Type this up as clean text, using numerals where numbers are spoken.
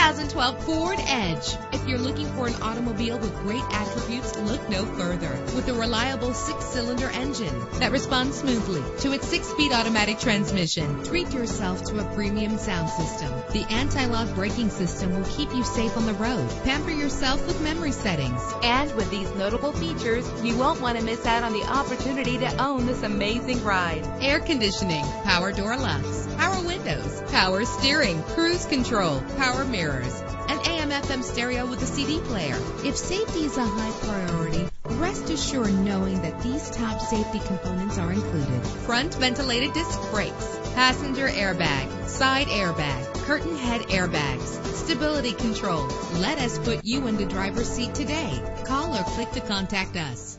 2012 Ford Edge. If you're looking for an automobile with great attributes, look no further. With a reliable 6-cylinder engine that responds smoothly to its 6-speed automatic transmission, treat yourself to a premium sound system. The anti-lock braking system will keep you safe on the road. Pamper yourself with memory settings. And with these notable features, you won't want to miss out on the opportunity to own this amazing ride. Air conditioning, power door locks, power windows, power steering, cruise control, power mirrors, an AM/FM stereo with a CD player. If safety is a high priority, rest assured knowing that these top safety components are included: front ventilated disc brakes, passenger airbag, side airbag, curtain head airbags, stability control. Let us put you in the driver's seat today. Call or click to contact us.